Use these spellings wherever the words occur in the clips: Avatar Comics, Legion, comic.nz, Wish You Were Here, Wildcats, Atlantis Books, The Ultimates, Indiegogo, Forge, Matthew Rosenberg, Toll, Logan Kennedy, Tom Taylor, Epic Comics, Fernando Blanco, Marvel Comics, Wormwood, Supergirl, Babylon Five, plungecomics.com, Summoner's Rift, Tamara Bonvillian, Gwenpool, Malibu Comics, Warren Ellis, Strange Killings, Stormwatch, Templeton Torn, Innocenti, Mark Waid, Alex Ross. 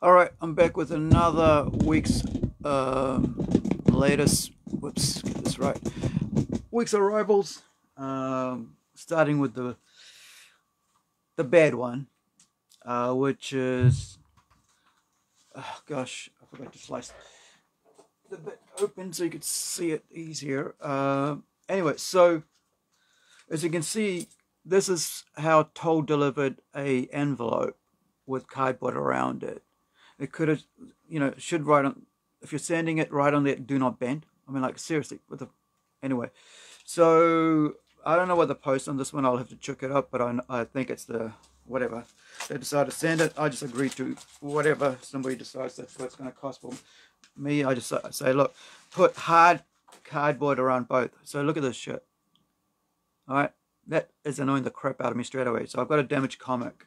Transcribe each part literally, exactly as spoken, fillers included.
All right, I'm back with another week's uh, latest, whoops, get this right, week's arrivals, um, starting with the the bad one, uh, which is, oh gosh, I forgot to slice the bit open so you could see it easier. Uh, anyway, so as you can see, this is how Toll delivered a envelope with cardboard around it. It could have, you know, should write on, if you're sending it, right on there, do not bend. I mean, like, seriously, with the, anyway. So, I don't know what the post on this one, I'll have to check it up, but I, I think it's the, whatever. They decided to send it, I just agree to whatever somebody decides that's what it's going to cost for me. I just I say, look, put hard cardboard around both. So, look at this shit. Alright, that is annoying the crap out of me straight away. So, I've got a damaged comic.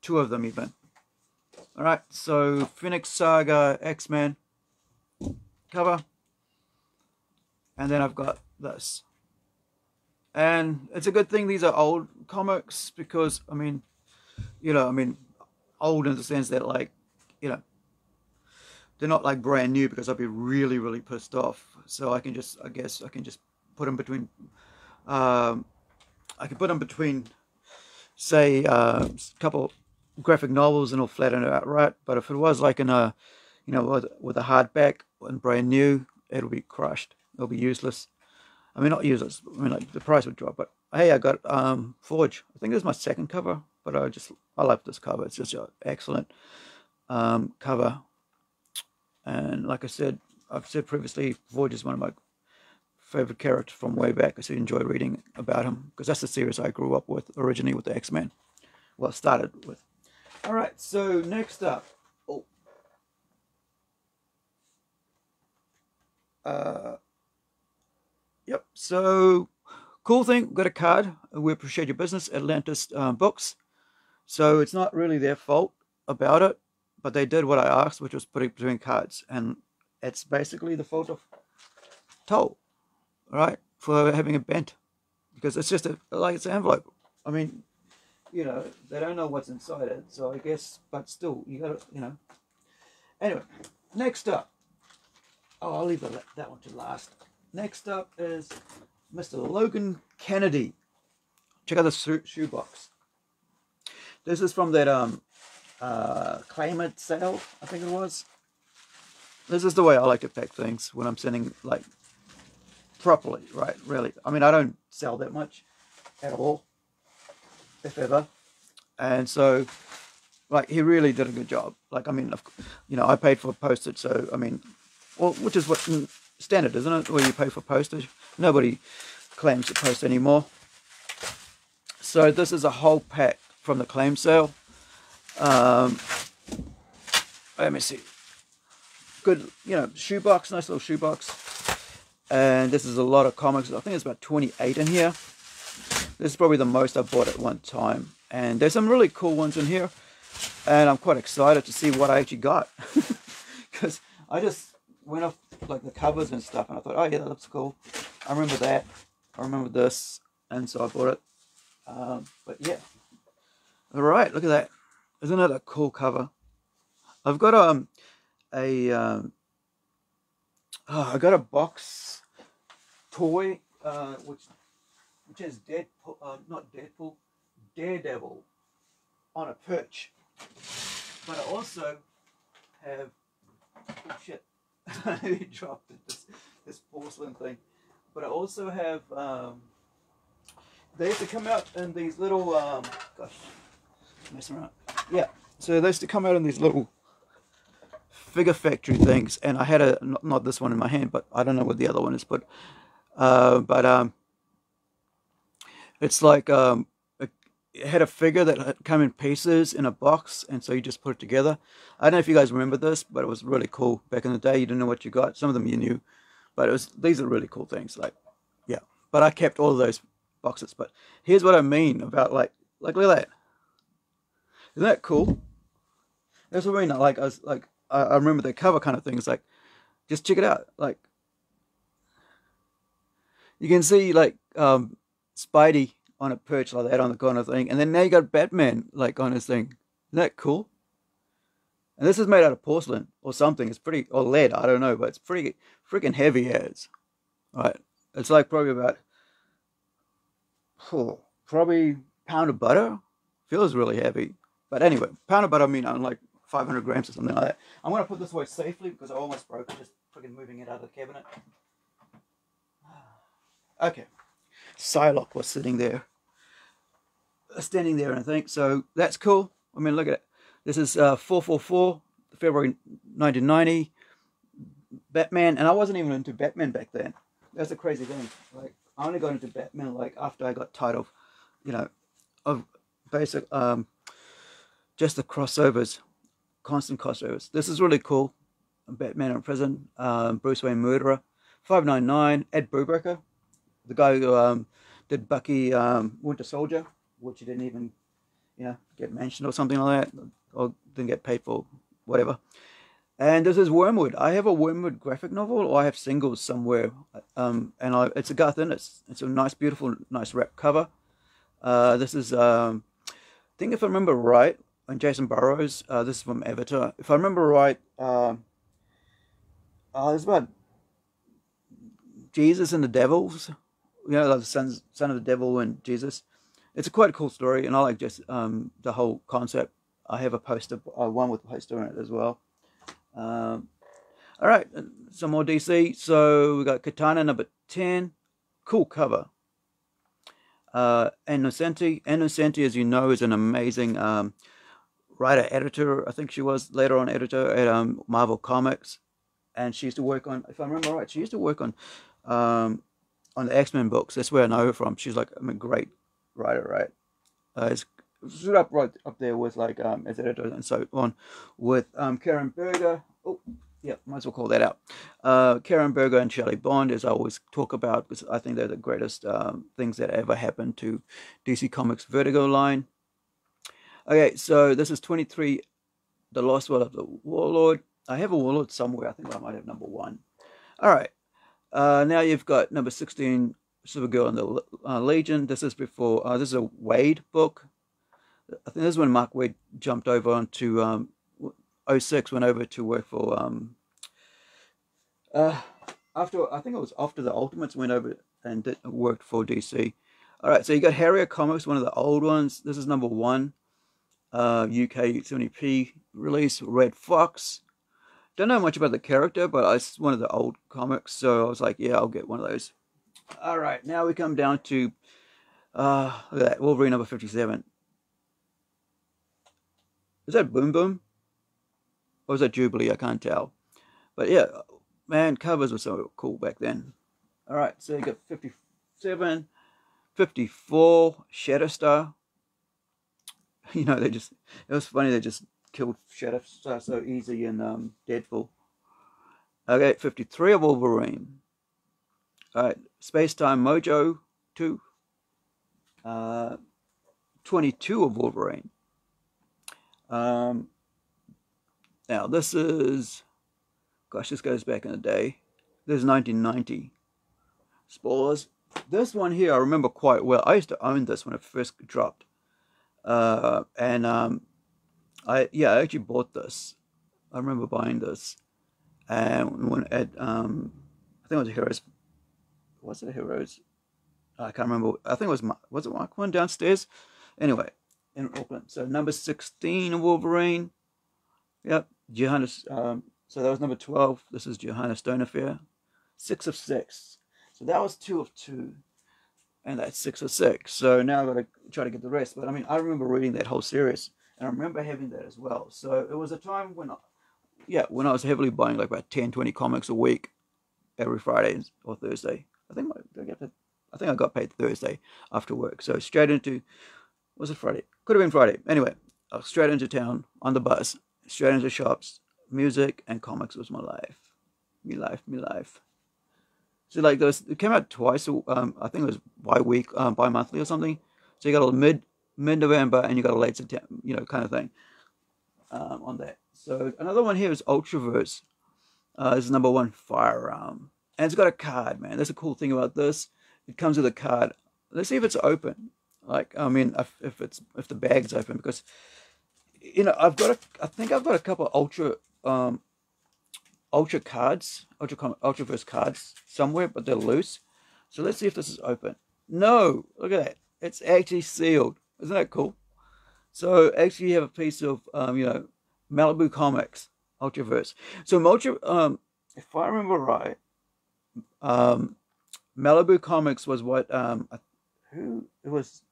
Two of them, even. Alright, so Phoenix Saga, X-Men cover, and then I've got this. And it's a good thing these are old comics because, I mean, you know, I mean, old in the sense that, like, you know, they're not like brand new because I'd be really, really pissed off. So I can just, I guess, I can just put them between, um, I can put them between, say, uh, a couple graphic novels and all flatten it out, right? But if it was like in a, you know, with, with a hardback and brand new, it'll be crushed. It'll be useless. I mean, not useless. I mean, like the price would drop. But hey, I got um Forge. I think this is my second cover, but I just I love this cover. It's just an excellent um cover. And like I said, I've said previously, Forge is one of my favorite characters from way back. I still enjoy reading about him because that's the series I grew up with originally with the X-Men. Well, started with. All right, so next up, oh, uh, yep. So cool thing, got a card. We appreciate your business, Atlantis um, Books. So it's not really their fault about it, but they did what I asked, which was putting between cards, and it's basically the fault of Toll, all right, for having it bent, because it's just a, like it's an envelope. I mean, you know, they don't know what's inside it, so I guess, but still, you gotta, you know. Anyway, next up, oh, I'll leave the, that one to last. Next up is Mister Logan Kennedy. Check out the shoe, shoe box. This is from that um, uh, Claimant sale, I think it was. This is the way I like to pack things when I'm sending, like, properly, right, really. I mean, I don't sell that much at all, if ever. And so, like, he really did a good job. Like, I mean, you know, I paid for postage, so I mean, well, which is what standard, isn't it, where you pay for postage? Nobody claims the post anymore. So this is a whole pack from the claim sale. Um let me see, good, you know, shoebox, nice little shoebox. And this is a lot of comics. I think there's about twenty-eight in here. This is probably the most I bought at one time, and there's some really cool ones in here, and I'm quite excited to see what I actually got, because I just went off like the covers and stuff, and I thought, oh yeah, that looks cool. I remember that. I remember this, and so I bought it. Um, but yeah, all right, look at that. Isn't that a cool cover? I've got um a um, oh, I got a box toy uh, which. Which is Deadpool, uh, not Deadpool, Daredevil on a perch. But I also have, oh shit, I dropped it, this, this porcelain thing. But I also have, um, they used to come out in these little, um, gosh, messing around. Yeah, so they used to come out in these little figure factory things. And I had a, not, not this one in my hand, but I don't know what the other one is, but, uh, but, um, it's like um, it had a figure that had come in pieces in a box, and so you just put it together. I don't know if you guys remember this, but it was really cool. Back in the day, you didn't know what you got. Some of them you knew, but it was, these are really cool things. Like, yeah. But I kept all of those boxes. But here's what I mean about, like, like look at that. Isn't that cool? That's what I mean. Like I was like I, I remember the cover kind of things. Like, just check it out. Like, you can see like. Um, Spidey on a perch like that on the corner thing, and then now you got Batman like on his thing. Isn't that cool? And this is made out of porcelain or something. It's pretty, or lead, I don't know, but it's pretty freaking heavy as. Right. It's like probably about, oh, probably pound of butter. Feels really heavy. But anyway, pound of butter, I mean, I'm like five hundred grams or something like that. I'm going to put this away safely because I almost broke it just freaking moving it out of the cabinet. Okay. Psylocke was sitting there, standing there, and I think. So that's cool. I mean, look at it. This is uh, four four four, February nineteen ninety, Batman. And I wasn't even into Batman back then. That's a crazy thing. Like, I only got into Batman, like, after I got tired of, you know, of basic, um, just the crossovers, constant crossovers. This is really cool. Batman in prison, um, Bruce Wayne murderer, five ninety-nine, Ed Brubaker, the guy who um, did Bucky, um, Winter Soldier, which he didn't even, you know, get mentioned or something like that, or didn't get paid for, whatever. And this is Wormwood. I have a Wormwood graphic novel, or I have singles somewhere. Um, and I, it's a Garth Ennis. It's a nice, beautiful, nice wrap cover. Uh, this is, um, I think if I remember right, and Jason Burrows. Uh, this is from Avatar. If I remember right, uh, uh, it's about Jesus and the devils. You know, like the sons, son of the devil and Jesus. It's a quite a cool story, and I like just um, the whole concept. I have a poster, uh, one with a poster in it as well. Um, all right, some more D C. So we got Katana number ten, cool cover. Uh, Innocenti, Innocenti, as you know, is an amazing um, writer editor. I think she was later on editor at um, Marvel Comics, and she used to work on, if I remember right, she used to work on um, on the X-Men books. That's where I know her from. She's like I'm a great writer, right? Uh, it's stood up right up there with like um as editor and so on with um Karen Berger. Oh yeah, might as well call that out. Uh Karen Berger and Shelley Bond, as I always talk about, because I think they're the greatest um things that ever happened to D C Comics Vertigo line. Okay, so this is twenty-three, The Lost World of the Warlord. I have a Warlord somewhere. I think I might have number one. All right. Uh now you've got number sixteen, Supergirl and the uh, Legion. This is before uh, this is a Waid book. I think this is when Mark Waid jumped over onto um, oh six, went over to work for, um, uh, after, I think it was after The Ultimates, went over and did, worked for D C. All right, so you got Harrier Comics, one of the old ones. This is number one, uh, U K seventy p release, Red Fox. Don't know much about the character, but it's one of the old comics, so I was like, yeah, I'll get one of those. All right, now we come down to, uh, look at that, Wolverine number fifty-seven. Is that Boom Boom? Or is that Jubilee? I can't tell. But yeah, man, covers were so cool back then. All right, so you got fifty-seven, fifty-four, Shatterstar. You know, they just, it was funny, they just killed Shatterstar so easy in um, Deadpool. Okay, fifty-three of Wolverine. All right, Space Time Mojo two. Uh, twenty-two of Wolverine. Um, now this is, gosh, this goes back in the day. This is nineteen ninety. Spoilers. This one here I remember quite well. I used to own this when it first dropped. Uh, and, um, I, yeah, I actually bought this. I remember buying this. And when at, um, I think it was Heroes. Was it Heroes? I can't remember. I think it was, was it Mark one downstairs? Anyway. In Auckland. So number sixteen, Wolverine. Yep. Johannes. Um, so that was number twelve. This is Johannes Stone Affair. Six of six. So that was two of two. And that's six of six. So now I've got to try to get the rest. But I mean, I remember reading that whole series. And I remember having that as well. So it was a time when I, yeah, when I was heavily buying like about ten, twenty comics a week. Every Friday or Thursday. I think I got, I think I got paid Thursday after work. So straight into... Was it Friday? Could have been Friday. Anyway, I was straight into town, on the bus, straight into shops. Music and comics was my life. Me life, me life. So like those, it came out twice, um, I think it was bi-week, um, bi-monthly or something. So you got a mid, mid-November and you got a late September, you know, kind of thing um, on that. So another one here is Ultraverse. Uh, this is number one, Firearm. And it's got a card, man. That's a cool thing about this. It comes with a card. Let's see if it's open. Like, I mean, if it's, if the bag's open, because you know, I've got a, I think I've got a couple of ultra um, ultra cards, ultra Ultraverse cards somewhere, but they're loose. So let's see if this is open. No, look at that. It's actually sealed. Isn't that cool? So actually, you have a piece of um, you know, Malibu Comics Ultraverse. So Ultra, um, if I remember right, um, Malibu Comics was what um, who it was.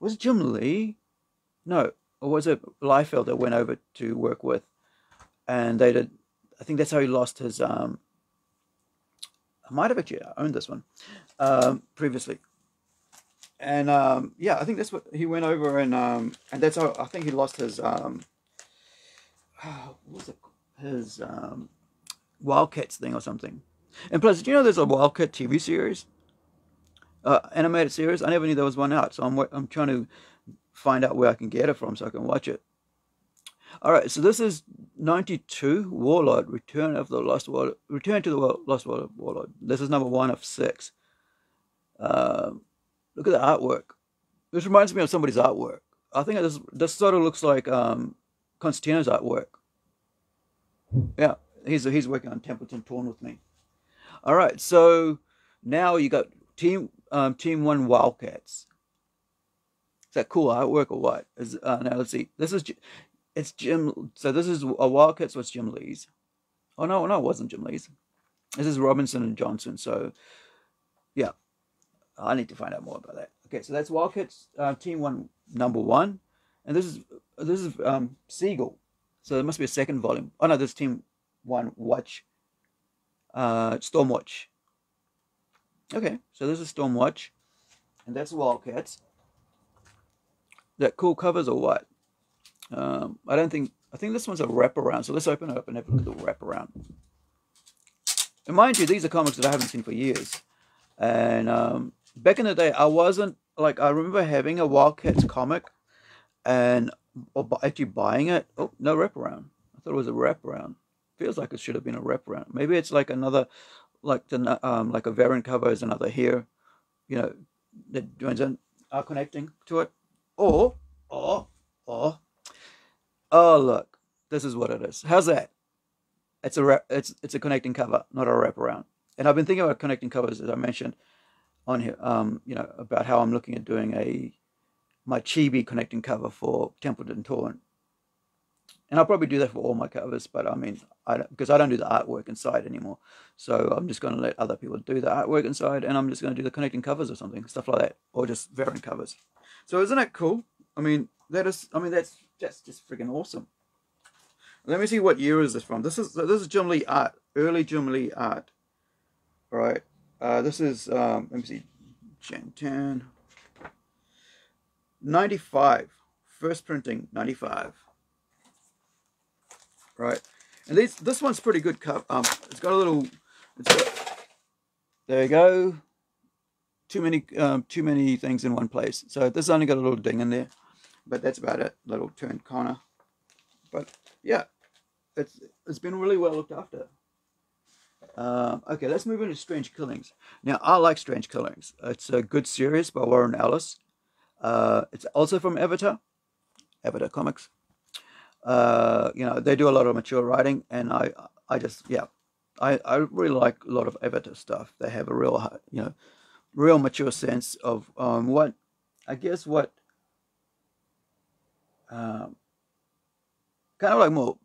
Was it Jim Lee? No. Or was it Liefeld that went over to work with? And they did, I think that's how he lost his, um, I might have actually owned this one um, previously. And um, yeah, I think that's what he went over and, um, and that's how, I think he lost his, um, oh, what was it, his um, Wildcats thing or something. And plus, do you know there's a Wildcat T V series? Uh, animated series? I never knew there was one out, so I'm, I'm trying to find out where I can get it from so I can watch it. Alright, so this is ninety-two, Warlord, Return of the Lost Warlord, Return to the World, Lost World of Warlord. This is number one of six. Uh, look at the artwork. This reminds me of somebody's artwork. I think this, this sort of looks like um, Constantino's artwork. Yeah, he's, he's working on Templeton Torn with me. Alright, so now you got Team... Um, Team One Wildcats. Is that cool artwork or what? Is uh, now let's see. This is it's Jim. So this is a Wildcats. What's Jim Lee's? Oh no, no, it wasn't Jim Lee's. This is Robinson and Johnson. So yeah, I need to find out more about that. Okay, so that's Wildcats uh, Team One Number One, and this is this is um, Seagull. So there must be a second volume. Oh no, this is Team One Watch. Uh, Stormwatch. Okay, so this is Stormwatch, and that's Wildcats. That cool covers or what? Um, I don't think, I think this one's a wraparound, so let's open it up and have a look at the wraparound. And mind you, these are comics that I haven't seen for years. And um, back in the day, I wasn't, like, I remember having a Wildcats comic, and or actually buying it. Oh, no wraparound. I thought it was a wraparound. Feels like it should have been a wraparound. Maybe it's like another... Like the um, like a variant cover is another here, you know, that joins in are connecting to it, or or or oh look, this is what it is. How's that? It's a wrap, it's it's a connecting cover, not a wraparound. And I've been thinking about connecting covers as I mentioned on here, um, you know, about how I'm looking at doing a my chibi connecting cover for Templeton Torn, and I'll probably do that for all my covers, but I mean. I don't, because I don't do the artwork inside anymore, so I'm just going to let other people do the artwork inside, and I'm just going to do the connecting covers or something, stuff like that, or just variant covers. So isn't that cool? I mean, that is. I mean, that's just just freaking awesome. Let me see what year is this from. This is this is Jim Lee art, early Jim Lee art. All right, uh, this is um, let me see, Gen ten, ninety-five, first printing, ninety-five. Right. And these, this one's pretty good cover. Um, it's got a little. It's got, there you go. Too many, um, too many things in one place. So this only got a little ding in there, but that's about it. Little turned corner. But yeah, it's it's been really well looked after. Um, okay, let's move into Strange Killings. Now I like Strange Killings. It's a good series by Warren Ellis. Uh, it's also from Avatar, Avatar Comics. Uh, you know, they do a lot of mature writing, and I, I just, yeah, I, I really like a lot of Avatar stuff. They have a real, you know, real mature sense of um, what, I guess what, um, kind of like more,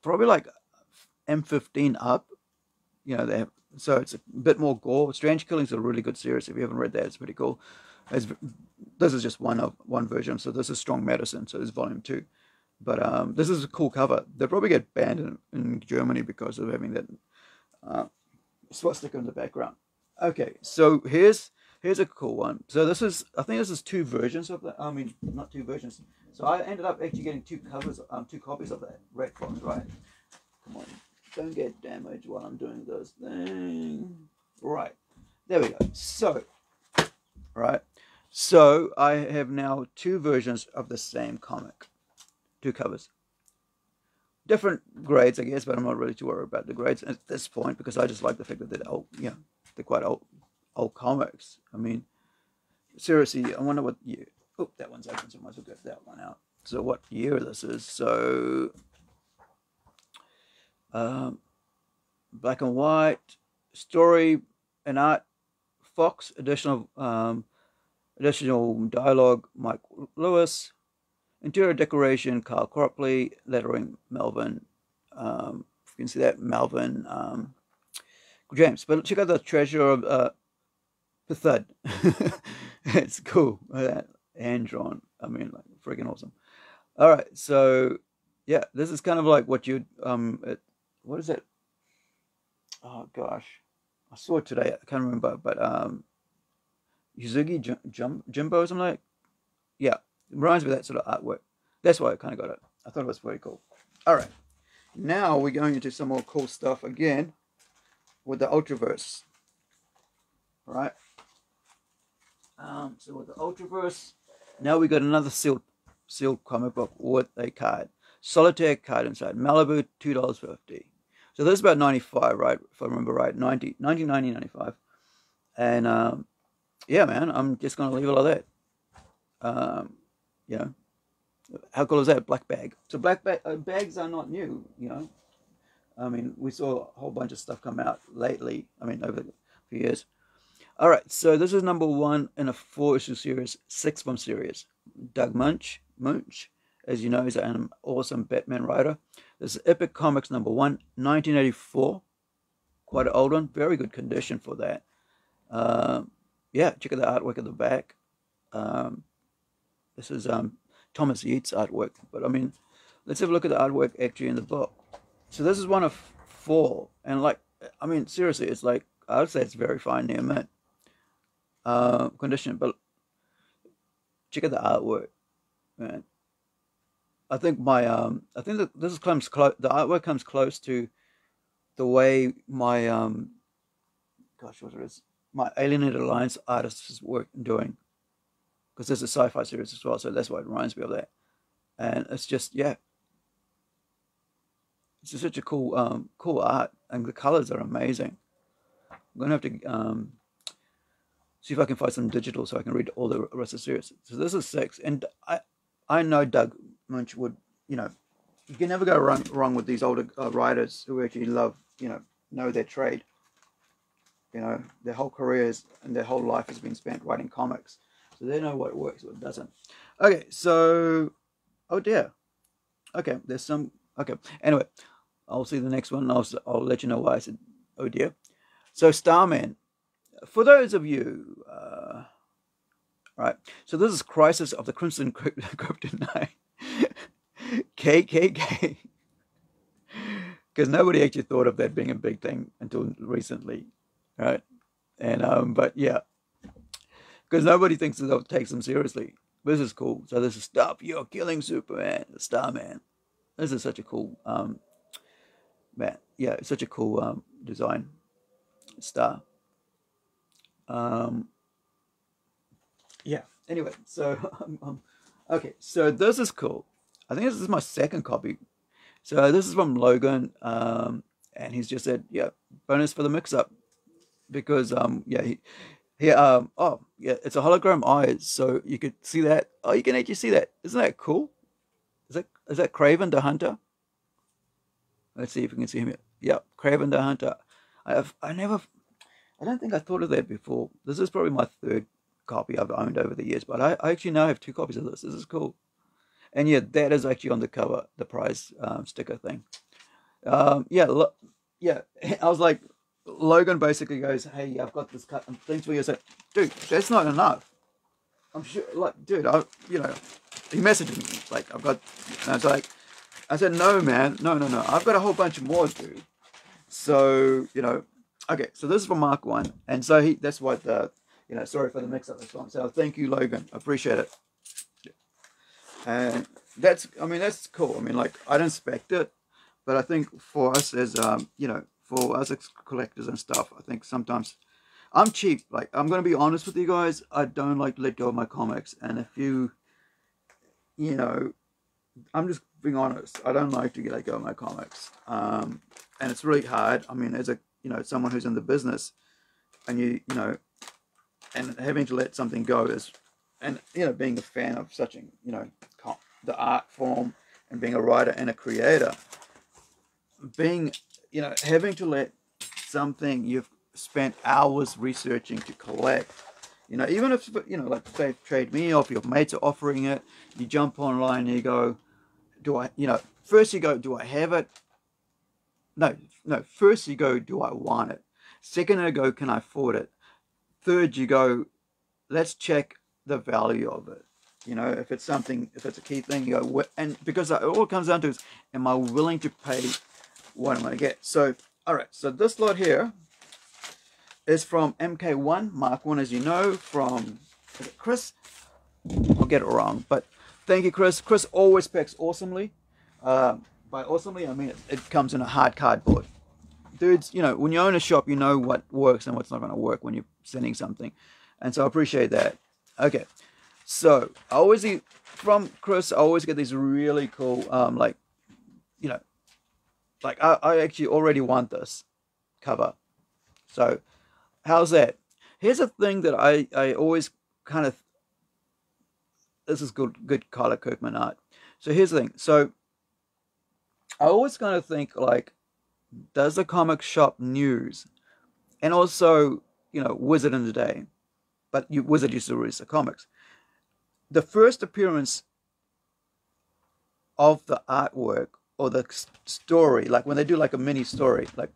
probably like M fifteen up, you know, they have, so it's a bit more gore. Strange Killings is a really good series. If you haven't read that, it's pretty cool. It's, this is just one of, one version, so this is Strong Medicine, so this is volume two. But um, this is a cool cover. They'll probably get banned in, in Germany because of having that uh, swastika in the background. Okay, so here's here's a cool one. So this is, I think this is two versions of that. I mean, not two versions. So I ended up actually getting two covers, um, two copies of that red box, right? Come on, don't get damaged while I'm doing this thing. Right, there we go. So, right, so I have now two versions of the same comic. Two covers, different grades, I guess, but I'm not really too worried about the grades at this point because I just like the fact that they're old, you know, they're quite old, old comics. I mean, seriously, I wonder what year. Oh, that one's open, so I might as well get that one out. so what year this is. So um, black and white, story and art, Fox, additional um, additional dialogue, Mike Lewis, interior decoration, Carl Cropley, lettering, Melvin. Um, you can see that, Melvin um, James. But check out the treasure of uh, Pithud. It's cool. Uh, hand drawn. I mean, like, freaking awesome. All right, so yeah, this is kind of like what you um, it, what is it? Oh gosh, I saw it today. I can't remember, but um, Yuzuki Jim, Jim, Jimbo or something like. Yeah, it reminds me of that sort of artwork. That's why I kind of got it. I thought it was pretty cool. All right, now we're going into some more cool stuff again with the Ultraverse. All right. Um, so with the Ultraverse, now we got another sealed sealed comic book with a card, solitaire card inside. Malibu, two dollars fifty. So this is about ninety-five, right? If I remember right, ninety, ninety, ninety, ninety-five. And um, yeah, man, I'm just gonna leave it like that. Um, you know, how cool is that? Black bag. So black bag uh, bags are not new, you know. I mean, we saw a whole bunch of stuff come out lately. I mean, over a few years. All right, so this is number one in a four-issue series, six-month series. Doug Munch, Munch, as you know, is an awesome Batman writer. This is Epic Comics number one, nineteen eighty-four. Quite an old one. Very good condition for that. Um, yeah, check out the artwork at the back. Um, this is um, Thomas Yeats' artwork. But, I mean, let's have a look at the artwork actually in the book. So this is one of four. And, like, I mean, seriously, it's like, I would say it's very fine near mint. Uh, condition, but check out the artwork, man. I think my um, I think that this is comes close. The artwork comes close to the way my um, gosh, what it is, my Alienated Alliance artist's work doing, because there's a sci-fi series as well, so that's why it reminds me of that. And it's just yeah, it's just such a cool um, cool art, and the colors are amazing. I'm gonna have to um. See if I can find some digital so I can read all the rest of the series. So this is six, and I, I know Doug Munch would, you know, you can never go wrong, wrong with these older uh, writers who actually love, you know, know their trade. You know, their whole careers and their whole life has been spent writing comics, so they know what works, what doesn't. Okay, so, oh dear, okay, there's some. Okay, anyway, I'll see the next one. And I'll I'll let you know why I said oh dear. So Starman. For those of you, uh, right, so this is Crisis of the Crimson Kryptonite, K K K, because nobody actually thought of that being a big thing until recently, right, and, um, but yeah, because nobody thinks that they'll take them seriously. This is cool. So this is Stop You're Killing Superman, Starman. This is such a cool, um, man, yeah, it's such a cool, um, design, star. Um yeah, anyway, so um, um, okay, so this is cool. I think this is my second copy. So this is from Logan, um and he's just said, yeah, bonus for the mix-up, because um yeah, he, he um oh yeah, it's a hologram eyes, so you could see that. Oh, you can actually see that. Isn't that cool? Is that is that Kraven the Hunter? Let's see if we can see him here. Yep, Kraven the Hunter. I have I never I don't think I thought of that before. This is probably my third copy I've owned over the years, but I, I actually now have two copies of this. This is cool. And yeah, that is actually on the cover, the prize um, sticker thing. Um, yeah, yeah. I was like, Logan basically goes, hey, I've got this cut. And things for you. I said, dude, that's not enough. I'm sure, like, dude, I, you know, he messaged me, like, I've got, and I was like, I said, no, man, no, no, no. I've got a whole bunch more, dude. So, you know, okay, so this is for Mark One, and so he, that's what the, you know, sorry for the mix-up this time. So thank you, Logan. I appreciate it. And that's, I mean, that's cool. I mean, like, I didn't expect it, but I think for us as, um, you know, for us as collectors and stuff, I think sometimes, I'm cheap. Like, I'm going to be honest with you guys. I don't like to let go of my comics, and if you, you know, I'm just being honest. I don't like to let go of my comics, um, and it's really hard. I mean, as a you know, someone who's in the business, and you, you know, and having to let something go is, and you know, being a fan of such a, you know, the art form and being a writer and a creator, being, you know, having to let something you've spent hours researching to collect, you know, even if, you know, like say Trade Me off, your mates are offering it, you jump online and you go, do I, you know, first you go, do I have it? No, no, first you go, do I want it? Second you go, can I afford it? Third you go, let's check the value of it. You know, if it's something, if it's a key thing, you go, and because it all comes down to is, am I willing to pay what I'm going to get? So, all right, so this lot here is from M K one, Mark one, as you know, from, is it Chris? I'll get it wrong, but thank you, Chris. Chris always packs awesomely. Uh, by awesomely, I mean it, it comes in a hard cardboard. Dudes, you know, when you own a shop, you know what works and what's not going to work when you're sending something. And so I appreciate that. Okay. So I always eat from Chris, I always get these really cool, um, like, you know, like I, I actually already want this cover. So how's that? Here's a thing that I, I always kind of, this is good, good Kyla Kirkman art. So here's the thing. So I always kind of think like, does the comic shop news and also, you know, Wizard in the day, but you, Wizard used to release the comics. The first appearance of the artwork or the story, like when they do like a mini story, like,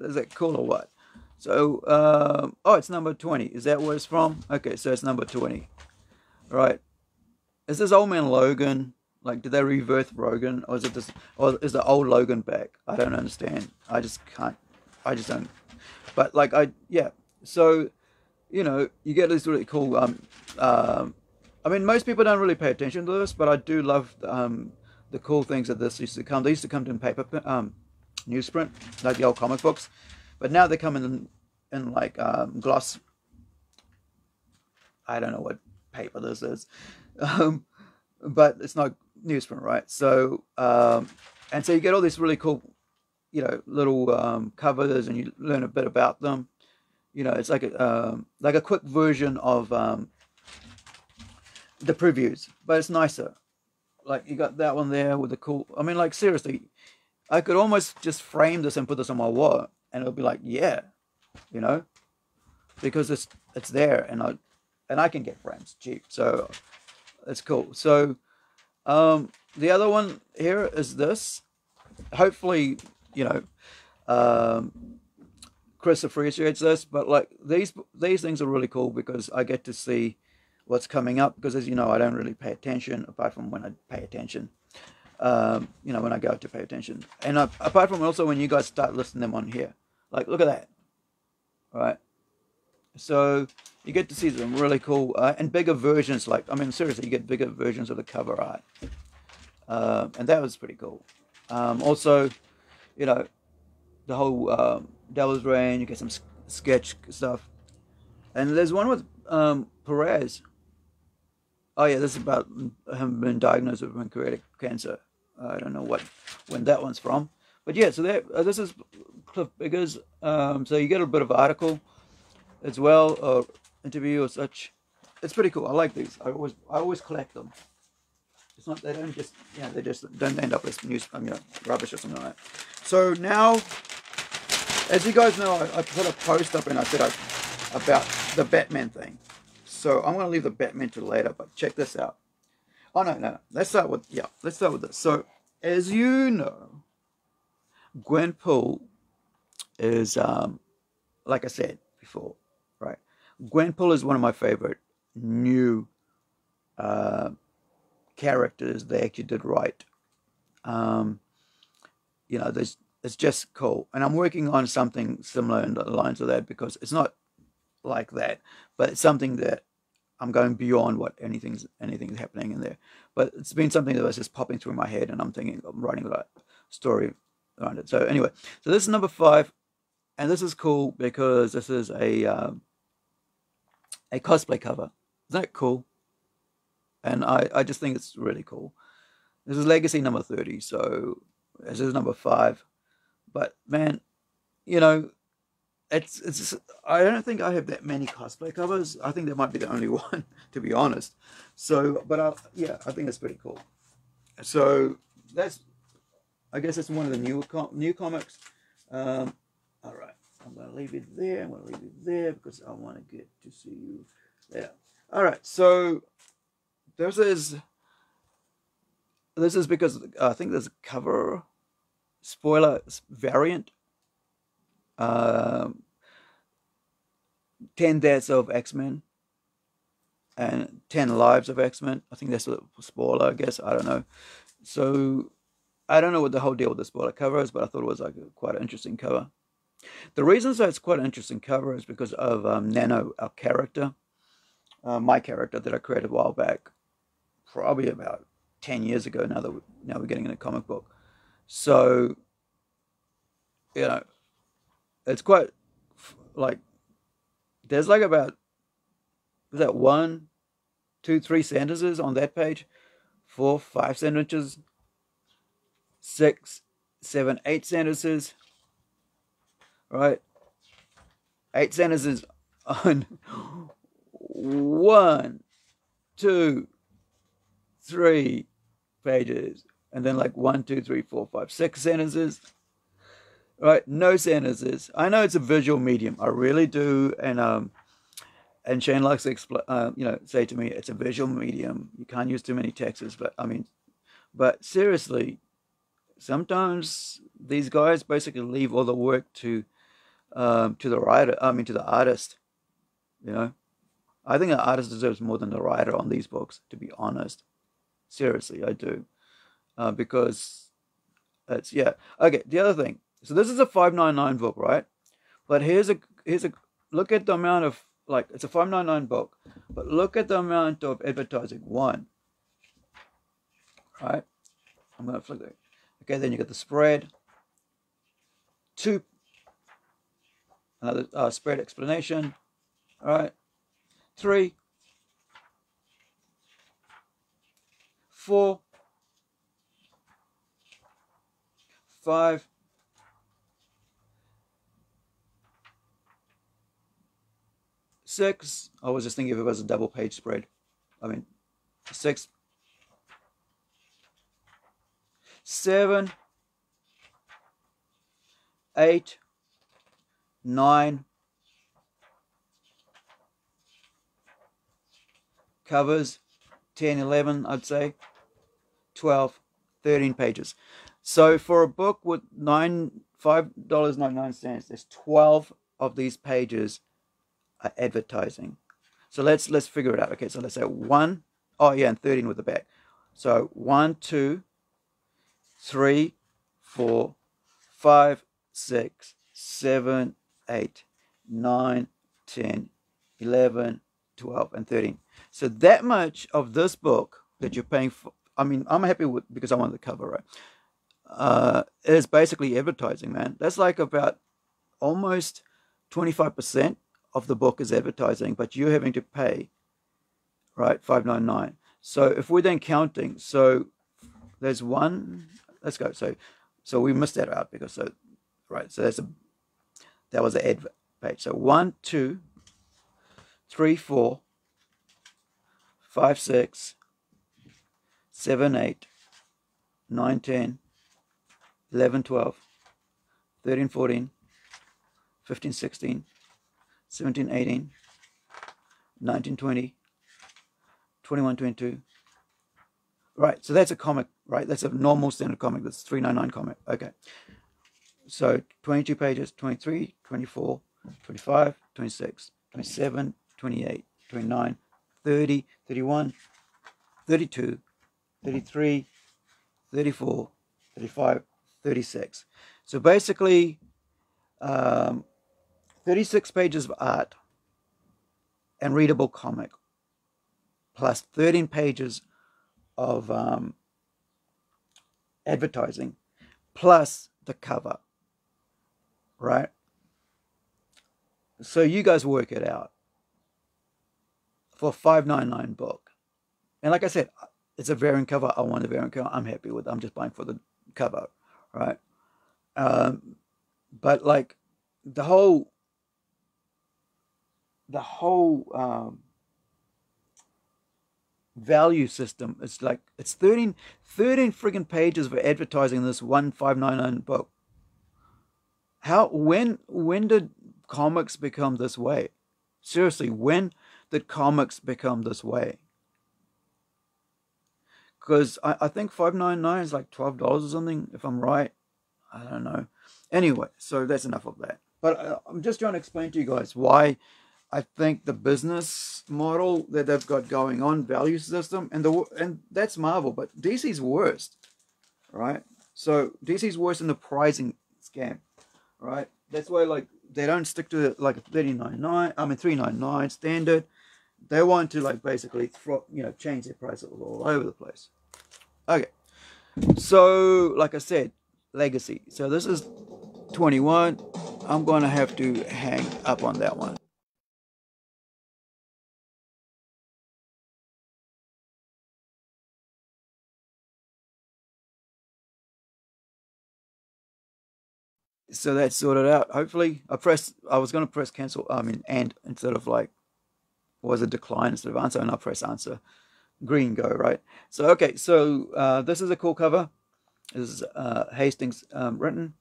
is that cool or what? So, um, oh, it's number twenty. Is that where it's from? Okay, so it's number twenty. All right. Is this old man Logan? Like, did they rebirth Logan? Or is it this, or is the old Logan back? I don't understand. I just can't. I just don't. But like, I, yeah. So, you know, you get these really cool, um, um, I mean, most people don't really pay attention to this, but I do love um, the cool things that this used to come. They used to come in paper um, newsprint, like the old comic books, but now they come in in like um, gloss. I don't know what paper this is, um, but it's not newsprint, right? So, um, and so you get all these really cool, you know, little um, covers, and you learn a bit about them. You know, it's like a um, like a quick version of. Um, the previews, but it's nicer. Like you got that one there with the cool, I mean, like seriously, I could almost just frame this and put this on my wall and it'll be like, yeah, you know, because it's it's there, and I and I can get frames cheap, so it's cool. So um the other one here is this, hopefully, you know, um Chris appreciates this, but like these these things are really cool because I get to see what's coming up, because as you know, I don't really pay attention apart from when I pay attention, um, you know, when I go out to pay attention. And I, apart from also when you guys start listing them on here, like, look at that, all right? So you get to see some really cool uh, and bigger versions. Like, I mean, seriously, you get bigger versions of the cover art. Um, and that was pretty cool. Um, also, you know, the whole um, Devil's Reign, you get some sketch stuff. And there's one with um, Perez. Oh yeah, this is about him being diagnosed with pancreatic cancer. I don't know what when that one's from, but yeah. So that uh, this is Cliff Biggers. Um, so you get a bit of article as well, or interview or such. It's pretty cool. I like these. I always I always collect them. It's not they don't just yeah they just don't end up as news um, you know, rubbish or something like that. So now, as you guys know, I, I put a post up and I said I about the Batman thing. So I'm going to leave the Batman to later, but check this out. Oh, no, no, no. Let's start with, yeah, let's start with this. So, as you know, Gwenpool is, um, like I said before, right? Gwenpool is one of my favorite new uh, characters they actually did right. Um, you know, there's, it's just cool. And I'm working on something similar in the lines of that, because it's not like that, but it's something that I'm going beyond what anything's anything's happening in there, but it's been something that was just popping through my head, and I'm thinking I'm writing a story around it. So anyway, so this is number five, and this is cool because this is a um, a cosplay cover. Isn't that cool? And I, I just think it's really cool. This is Legacy number thirty, so this is number five, but man, you know, It's, it's just, I don't think I have that many cosplay covers. I think that might be the only one, to be honest. So, but I, yeah, I think that's pretty cool. So that's, I guess that's one of the new com new comics. Um, all right, I'm going to leave it there. I'm going to leave it there because I want to get to see you there. All right, so this is this is because I think there's a cover spoiler variant. Um, ten deaths of X-Men and ten lives of X-Men. I think that's a spoiler, I guess. I don't know. So I don't know what the whole deal with the spoiler cover is, but I thought it was like a, quite an interesting cover. The reason so it's quite an interesting cover is because of um, Nano, our character, uh, my character that I created a while back, probably about ten years ago. Now that we, now we're getting in a comic book, so you know, it's quite like there's like about is that one, two, three sentences on that page, four, five sentences. Six, seven, eight sentences, right? Eight sentences on one, two, three pages, and then like one, two, three, four, five, six sentences, right? No sentences. I know it's a visual medium. I really do, and um, and Shane likes to explain, uh, you know, say to me, it's a visual medium. You can't use too many texts, but I mean, but seriously. Sometimes these guys basically leave all the work to um, to the writer. I mean, to the artist. You know, I think the artist deserves more than the writer on these books. To be honest, seriously, I do, uh, because it's yeah. Okay, the other thing. So this is a five ninety-nine book, right? But here's a here's a look at the amount of like it's a five ninety-nine book, but look at the amount of advertising. One, right? I'm gonna flick that. Okay, then you get the spread, two, another uh, spread explanation, all right, three, four, five, six, I was just thinking if it was a double page spread, I mean, six, seven, eight, nine covers, ten, eleven, I'd say, twelve, thirteen pages. So for a book with nine five dollars ninety nine cents, there's twelve of these pages are advertising. So let's let's figure it out. Okay, so let's say one, oh yeah, and thirteen with the back. So one, two. Three, four, five, six, seven, eight, nine, ten, eleven, twelve, and thirteen. So that much of this book that you're paying for, I mean, I'm happy with because I want the cover, right? Uh, it is basically advertising, man. That's like about almost twenty-five percent of the book is advertising, but you're having to pay, right? five ninety-nine. So if we're then counting, so there's one, let's go, so so we missed that out because so right so that's a that was the ad page. So one, two, three, four, five, six, seven, eight, nine, ten, eleven, twelve, thirteen, fourteen, fifteen, sixteen, seventeen, eighteen, nineteen, twenty, twenty-one, twenty-two. Right, so that's a comic, right? That's a normal standard comic. That's three ninety-nine comic. Okay. So twenty-two pages, twenty-three, twenty-four, twenty-five, twenty-six, twenty-seven, twenty-eight, twenty-nine, thirty, thirty-one, thirty-two, thirty-three, thirty-four, thirty-five, thirty-six. So basically, um, thirty-six pages of art and readable comic plus thirteen pages of um, advertising plus the cover, right? So you guys work it out for a five ninety-nine book. And like I said, it's a variant cover. I want a variant cover. I'm happy with it. I'm just buying for the cover, right? Um, but like the whole, the whole, um, value system. It's like, it's thirteen, thirteen friggin' pages for advertising this one five nine nine book. How, when, when did comics become this way? Seriously, when did comics become this way? Because I, I think five ninety-nine is like twelve dollars or something, if I'm right. I don't know. Anyway, so that's enough of that. But I'm just trying to explain to you guys why I think the business model that they've got going on, value system, and the and that's Marvel, but D C's worst, right? So D C's worse in the pricing scam, right? That's why, like, they don't stick to the, like, thirty-nine ninety-nine. I mean three ninety-nine standard. They want to, like, basically throw, you know, change their prices all over the place. Okay, so like I said, legacy. So this is twenty-one. I'm gonna have to hang up on that one. So that's sorted out. Hopefully, I pressed. I was gonna press cancel. I mean, and instead of like, was it decline instead of answer? And I press answer. Green go, right? So okay. So uh, this is a cool cover. This is uh, Hastings um, written.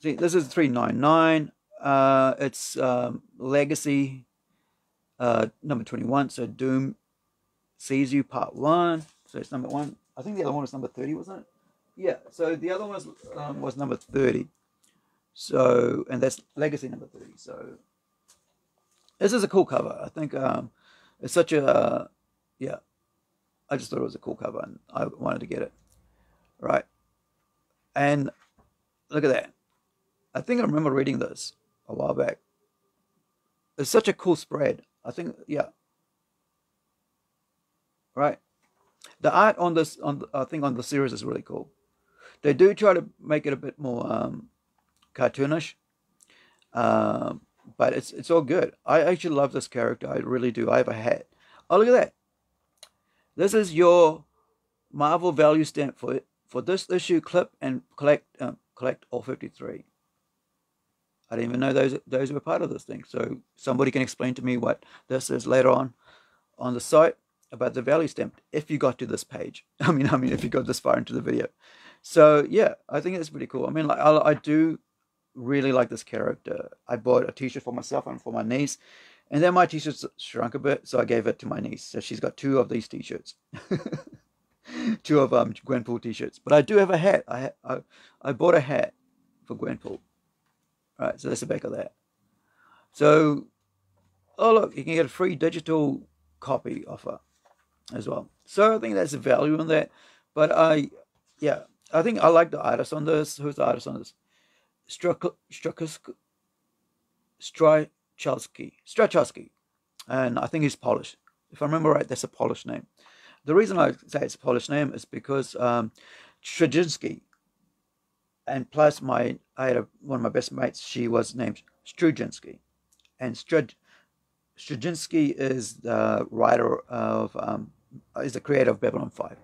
See, this is three ninety-nine. Uh, it's um, Legacy uh, number twenty-one. So Doom Sees You Part One. So it's number one. I think the other one was number thirty, wasn't it? Yeah. So the other one was um, was number thirty. So, and that's Legacy number thirty. So this is a cool cover. I think um, it's such a uh, yeah. I just thought it was a cool cover, and I wanted to get it. Right, and look at that. I think I remember reading this a while back. It's such a cool spread. I think, yeah. Right. The art on this, on the, I think on the series is really cool. They do try to make it a bit more um, cartoonish, um, but it's it's all good. I actually love this character. I really do. I have a hat. Oh, look at that. This is your Marvel value stamp for it. For this issue, clip and collect um, collect all fifty-three. I didn't even know those those were part of this thing. So somebody can explain to me what this is later on on the site about the value stamp. If you got to this page, I mean, I mean, if you got this far into the video, so yeah, I think it's pretty cool. I mean, like I, I do really like this character. I bought a T-shirt for myself and for my niece, and then my T-shirt shrunk a bit, so I gave it to my niece. So she's got two of these T-shirts. Two of um Gwenpool T-shirts, but I do have a hat. I ha I I bought a hat for Gwenpool. All right, so that's the back of that. So, oh look, you can get a free digital copy offer as well. So I think that's the value in that. But I, yeah, I think I like the artist on this. Who's the artist on this? Strak Straczynski, Straczynski, Straczynski, and I think he's Polish. If I remember right, that's a Polish name. The reason I say it's a Polish name is because um, Straczynski, and plus my I had a, one of my best mates. She was named Straczynski, and Straczynski is the writer of um, is the creator of Babylon five.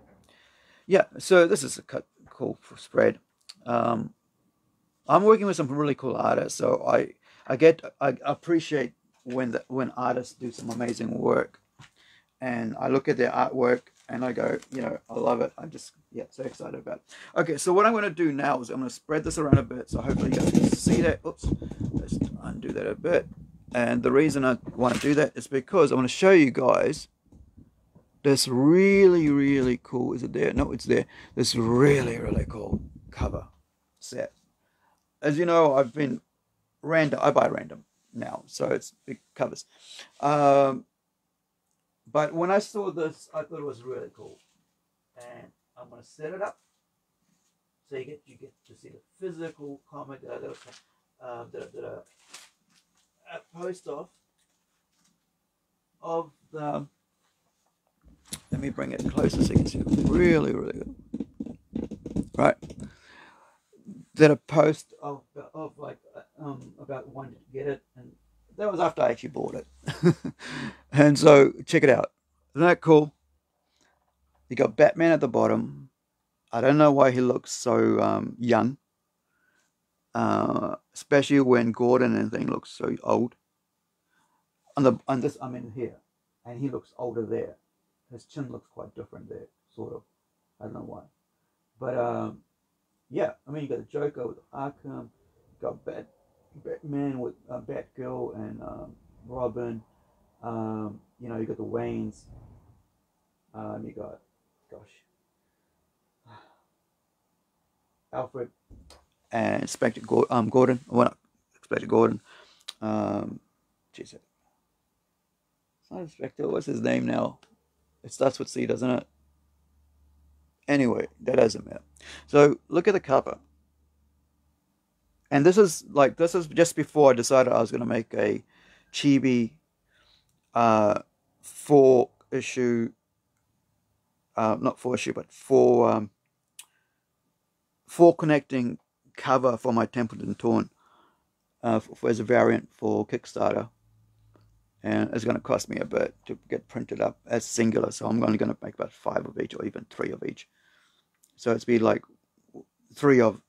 Yeah, so this is a cool spread. Um, I'm working with some really cool artists, so I I get I appreciate when the, when artists do some amazing work, and I look at their artwork. And I go, you know, I love it. I'm just, yeah, so excited about it. Okay, so what I'm going to do now is I'm going to spread this around a bit. So hopefully you guys can see that. Oops, let's undo that a bit. And the reason I want to do that is because I want to show you guys this really, really cool, is it there? No, it's there. This really, really cool cover set. As you know, I've been random. I buy random now. So it's big covers. Um, But when I saw this, I thought it was really cool. And I'm going to set it up so you get you get to see the physical comic that I, uh, that I, that I post off of the... Let me bring it closer so you can see it. Really, really good. Right. That I post of, of like, um, about wanting to get it, and that was after I actually bought it. And so check it out. Isn't that cool? You got Batman at the bottom. I don't know why he looks so um, young. Uh, especially when Gordon and thing looks so old. On the on this I'm in here. And he looks older there. his chin looks quite different there, sort of. I don't know why. But, um, yeah, I mean, you got the Joker with Arkham, you got Bat Batman with uh, Batgirl and um, Robin, um, you know, you got the Waynes, um, you got, gosh, Alfred, and Inspector Gordon, um, Gordon, well, not Inspector Gordon, um, geez, it's not Inspector, what's his name now? It starts with C, doesn't it? Anyway, that doesn't matter. So look at the cover. And this is like, this is just before I decided I was going to make a chibi uh, four issue, uh, not four issue, but four, um, four connecting cover for my Templeton Torn uh, for, for, as a variant for Kickstarter. And it's going to cost me a bit to get printed up as singular. So I'm only going to make about five of each or even three of each. So it's be like three of,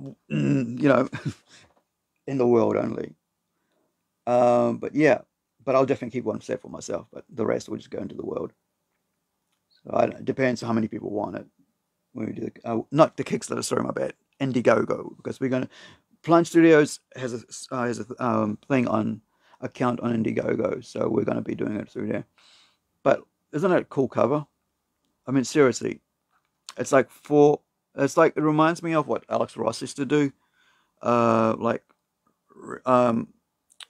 you know, in the world only. Um, but yeah, but I'll definitely keep one set for myself. But the rest will just go into the world. So I don't, it depends on how many people want it. When we do the, uh, not the Kickstarter, sorry, my bad. Indiegogo. Because we're going to, Plunge Studios has a, uh, has a um, thing on, account on Indiegogo, so we're going to be doing it through there. But isn't it a cool cover? I mean, seriously, it's like four, it's like, it reminds me of what Alex Ross used to do, uh like um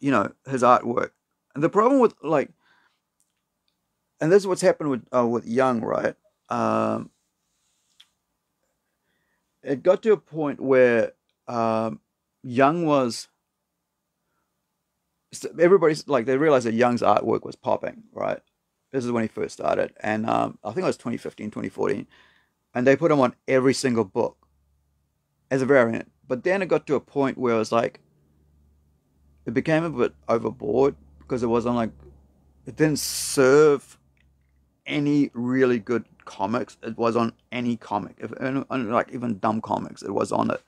you know, his artwork. And the problem with, like, and this is what's happened with uh, with Young, right? Um it got to a point where um Young was, so everybody's like, they realized that Young's artwork was popping, right? This is when he first started, and um, I think it was twenty fifteen, twenty fourteen, and they put him on every single book as a variant. But then it got to a point where it was like, it became a bit overboard because it wasn't like, it didn't serve any really good comics. It was on any comic, if, like even dumb comics, it was on it.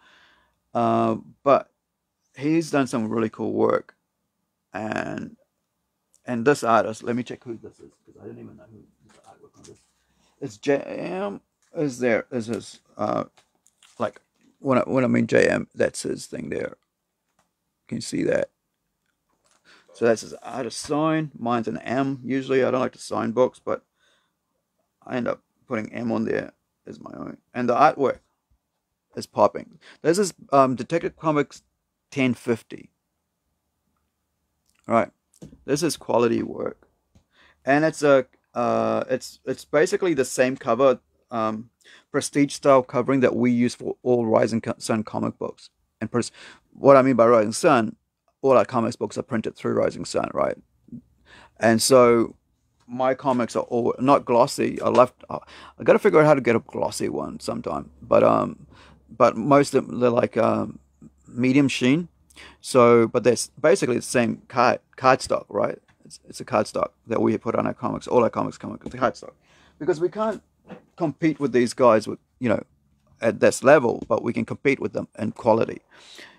Uh, but he's done some really cool work. And and this artist, let me check who this is, because I don't even know who this artwork on this. It's J M. Is there? Is his uh, like when I, when I mean J M, that's his thing there. Can you see that? So that's his artist sign. Mine's an M. Usually I don't like to sign books, but I end up putting M on there as my own. And the artwork is popping. There's this um, Detective Comics ten fifty. Right, this is quality work, and it's a uh, it's it's basically the same cover, um, prestige style covering that we use for all Rising Sun comic books. And pres what I mean by Rising Sun, all our comics books are printed through Rising Sun, right? And so my comics are all not glossy. I left. I got to figure out how to get a glossy one sometime, but um, but most of them they're like um, medium sheen. So, but that's basically the same card cardstock, right? It's, it's a cardstock that we put on our comics. All our comics come with the cardstock, because we can't compete with these guys with, you know, at this level, but we can compete with them in quality.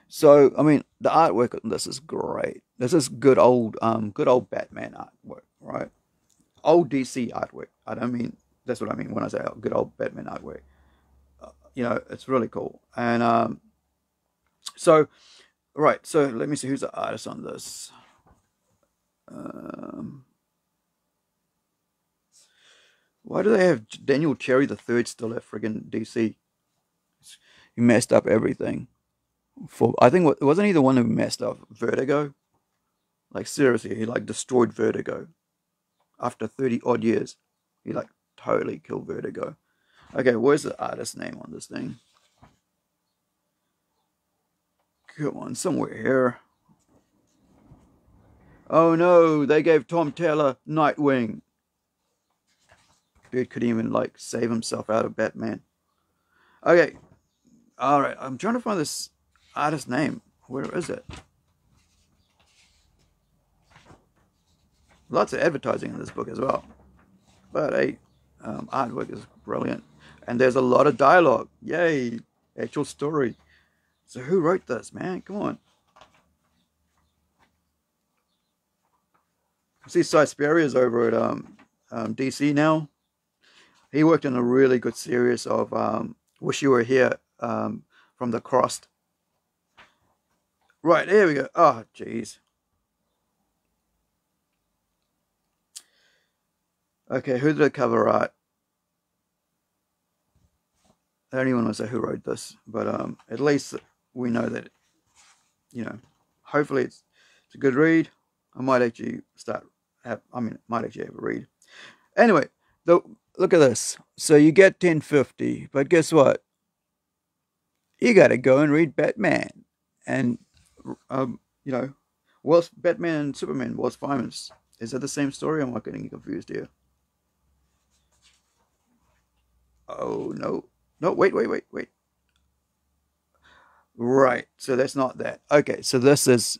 So, I mean, the artwork on this is great. This is good old, um, good old Batman artwork, right? Old D C artwork. I don't mean that's what I mean when I say good old Batman artwork. Uh, you know, it's really cool, and um, so. Right, so let me see who's the artist on this. Um, why do they have Daniel Cherry the Third still at friggin' D C? He messed up everything. For I think wasn't he the one who messed up Vertigo? Like seriously, he like destroyed Vertigo. After thirty odd years, he like totally killed Vertigo. Okay, where's the artist name on this thing? Come on, somewhere here. Oh no, they gave Tom Taylor Nightwing. Dude couldn't even like save himself out of Batman. Okay, all right. I'm trying to find this artist's name. Where is it? Lots of advertising in this book as well. But hey, um, artwork is brilliant, and there's a lot of dialogue. Yay, actual story. So who wrote this, man? Come on. I see Cy Sperry is over at um um, D C now. He worked on a really good series of um, Wish You Were Here um, from The Crossed. Right, here we go. Oh, jeez. Okay, who did the cover art? I don't even want to say who wrote this, but um, at least we know that, you know, hopefully it's, it's a good read. I might actually start, have, I mean, might actually have a read. Anyway, the, look at this. So you get ten fifty, but guess what? You got to go and read Batman. And, um, you know, Wells, Batman and Superman, Wells Fireman's. Is that the same story? I'm not getting confused here. Oh, no. No, wait, wait, wait, wait. Right, so that's not that. Okay, so this is,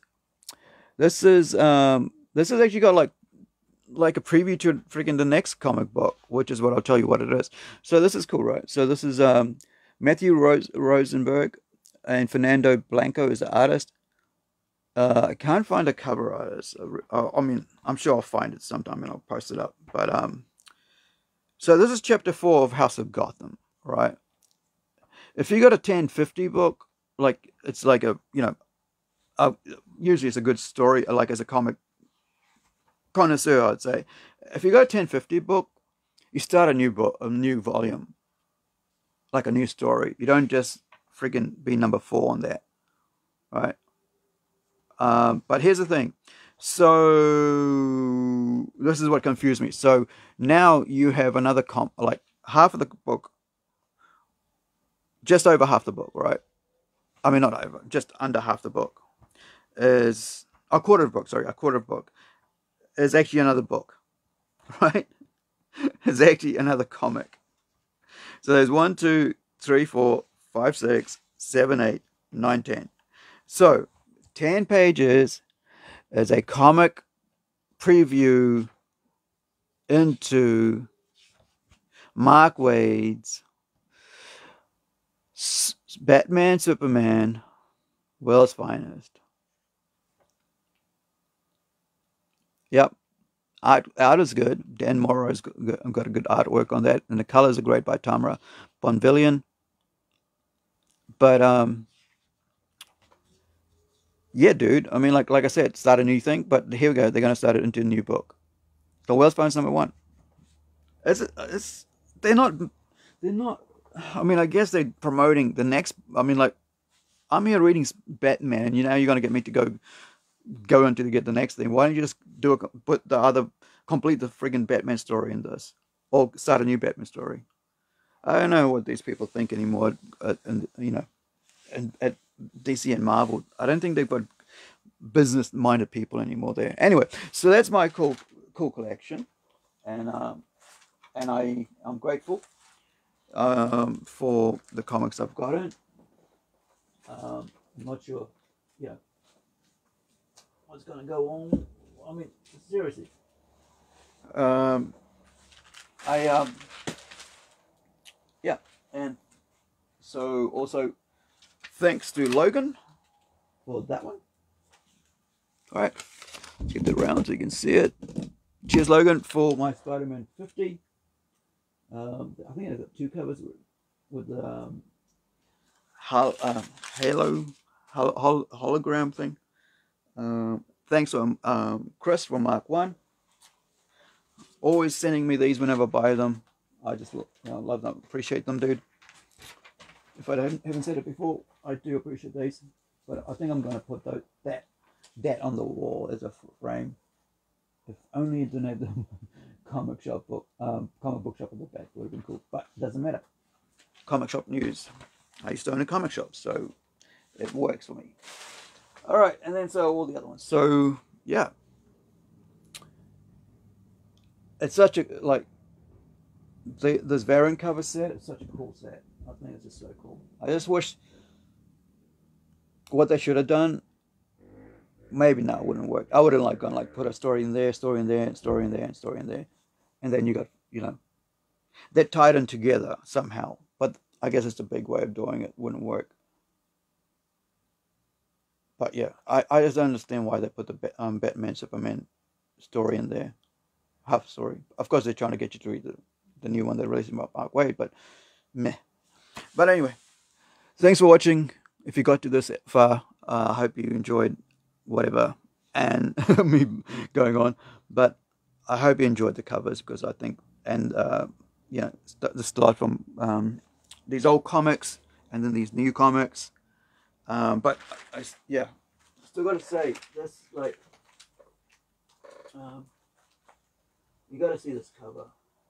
this is, um, this has actually got like, like a preview to freaking the next comic book, which is what I'll tell you what it is. So this is cool, right? So this is um, Matthew Rose, Rosenberg and Fernando Blanco is the artist. Uh, I can't find a cover artist. Uh, I mean, I'm sure I'll find it sometime and I'll post it up. But um, so this is chapter four of House of Gotham, right? If you got a ten fifty book, like it's like a, you know, a, usually it's a good story, like as a comic connoisseur, I'd say. If you got a ten fifty book, you start a new book, a new volume, like a new story. You don't just freaking be number four on that, right? Um, but here's the thing. So this is what confused me. So now you have another comp, like half of the book, just over half the book, right? I mean, not over, just under half the book is a quarter of the book. Sorry, a quarter of the book is actually another book, right? It's actually another comic. So there's one, two, three, four, five, six, seven, eight, nine, ten. So ten pages is a comic preview into Mark Waid's Batman, Superman, World's Finest. Yep. Art, art is good. Dan Morrow's got a good artwork on that. And the colors are great by Tamara Bonvillian. But, um, yeah, dude. I mean, like like I said, start a new thing. But here we go. They're going to start it into a new book. The World's Finest number one. It's, it's, they're not, they're not, I mean, I guess they're promoting the next. I mean, like, I'm here reading Batman. You know, you're gonna get me to go, go into to get the next thing. Why don't you just do a put the other complete the friggin' Batman story in this, or start a new Batman story? I don't know what these people think anymore. Uh, and you know, and at D C and Marvel, I don't think they've got business-minded people anymore there. Anyway, so that's my cool, cool collection, and um, and I I'm grateful. Um, for the comics I've gotten. Um, I'm not sure, you know, what's going to go on. I mean, seriously. Um, I, um, yeah, and so also thanks to Logan for that one. All right, get it round so you can see it. Cheers, Logan, for my Spider-Man fifty. Um, I think I've got two covers with, with um, hal uh, Halo hol hol hologram thing. Um, thanks to um, Chris from Mark One. Always sending me these whenever I buy them. I just you know, love them, appreciate them, dude. If I don't, haven't said it before, I do appreciate these. But I think I'm going to put those, that that on the wall as a frame. If only it didn't have them. Comic shop book, um, comic book shop in the back would have been cool, but it doesn't matter. Comic shop news. I used to own a comic shop, so it works for me. All right, and then so all the other ones. So yeah, it's such a like the this variant cover set. It's such a cool set. I think it's just so cool. I just wish what they should have done. Maybe no, it wouldn't work. I would have like gone like put a story in there, story in there, and story in there, and story in there. And then you got, you know, that tied in together somehow. But I guess it's a big way of doing it. Wouldn't work. But yeah, I, I just don't understand why they put the um, Batman, Superman story in there. half story. Of course, they're trying to get you to read the, the new one that released Mark Waid, but meh. But anyway, thanks for watching. If you got to this far, I uh, hope you enjoyed whatever and me going on. But I hope you enjoyed the covers, because I think, and uh, you know, st the start from um, these old comics and then these new comics. Um, but I, I, yeah, still got to say this, like, um, you got to see this cover,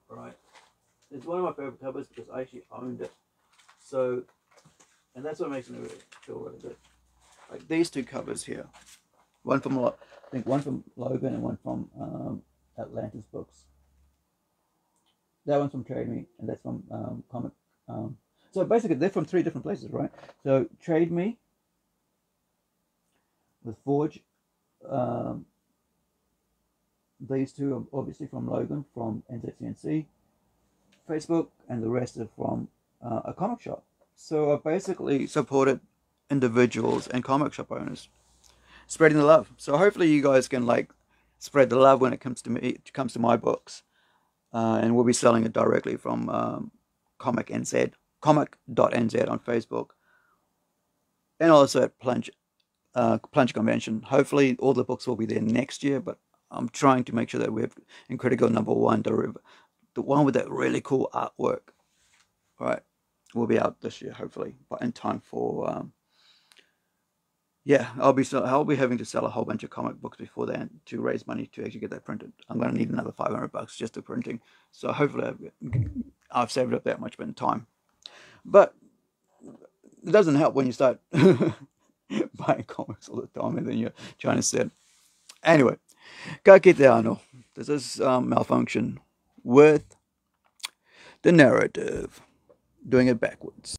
right? It's one of my favorite covers because I actually owned it. So, and that's what makes me really feel really good. Like these two covers here, one from I think one from Logan and one from um, Atlantis Books. That one's from Trade Me, and that's from um, Comic. Um, so basically, they're from three different places, right? So Trade Me with Forge. Um, these two are obviously from Logan, from N Z C N C, Facebook, and the rest are from uh, a comic shop. So I basically supported individuals and comic shop owners, spreading the love. So hopefully you guys can like spread the love when it comes to me, it comes to my books, uh, and we'll be selling it directly from um, Comic N Z, comic dot N Z on Facebook, and also at Plunge, uh, Plunge Convention. Hopefully all the books will be there next year, but I'm trying to make sure that we have in critical number one, the, the one with that really cool artwork. All right, will be out this year hopefully, but in time for. Um, Yeah, I'll be so I'll be having to sell a whole bunch of comic books before then to raise money to actually get that printed. I'm going to need another five hundred bucks just for printing. So hopefully I've, I've saved up that much in time. But it doesn't help when you start buying comics all the time and then you're trying to sell. Anyway, ka kite ano. This is um, Malfunction with the narrative, doing it backwards.